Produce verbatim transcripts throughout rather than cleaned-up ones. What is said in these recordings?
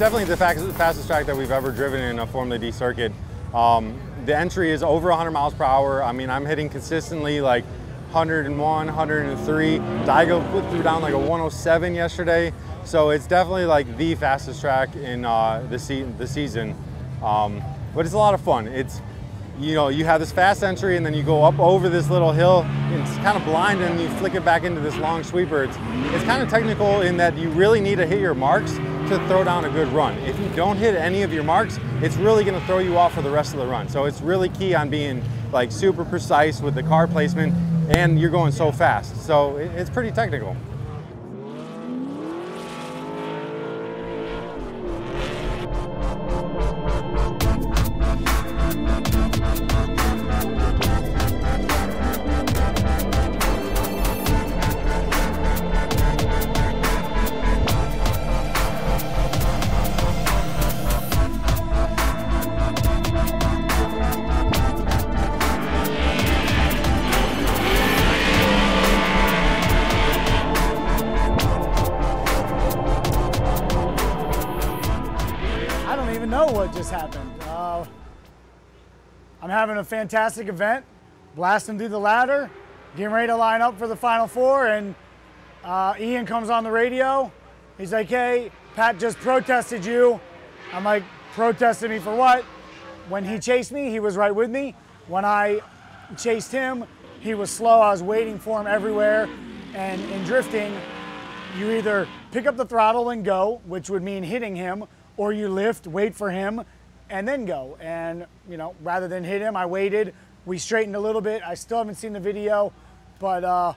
It's definitely the fastest track that we've ever driven in a Formula D circuit. Um, the entry is over one hundred miles per hour. I mean, I'm hitting consistently like one oh one, one oh three. Daigo threw down like a one oh seven yesterday. So it's definitely like the fastest track in uh, the, se the season. Um, but it's a lot of fun. It's, you know, you have this fast entry and then you go up over this little hill. It's kind of blind and you flick it back into this long sweeper. It's, it's kind of technical in that you really need to hit your marks to throw down a good run. If you don't hit any of your marks, it's really gonna throw you off for the rest of the run. So it's really key on being like super precise with the car placement, and you're going so fast. So it's pretty technical. Know what just happened. Uh, I'm having a fantastic event, blasting through the ladder, getting ready to line up for the Final Four, and uh, Ian comes on the radio. He's like, hey, Pat just protested you. I'm like, protested me for what? When he chased me, he was right with me. When I chased him, he was slow. I was waiting for him everywhere. And in drifting, you either pick up the throttle and go, which would mean hitting him, or you lift, wait for him, and then go. And, you know, rather than hit him, I waited. We straightened a little bit. I still haven't seen the video, but, uh,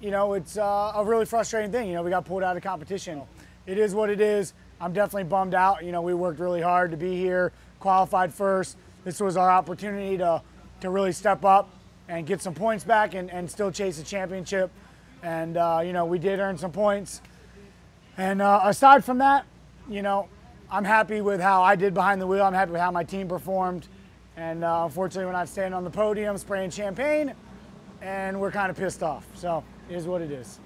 you know, it's uh, a really frustrating thing. You know, we got pulled out of competition. It is what it is. I'm definitely bummed out. You know, we worked really hard to be here, qualified first. This was our opportunity to, to really step up and get some points back and, and still chase the championship. And, uh, you know, we did earn some points. And uh, aside from that, you know, I'm happy with how I did behind the wheel. I'm happy with how my team performed. And uh, unfortunately, we're not standing on the podium spraying champagne, and we're kind of pissed off. So it is what it is.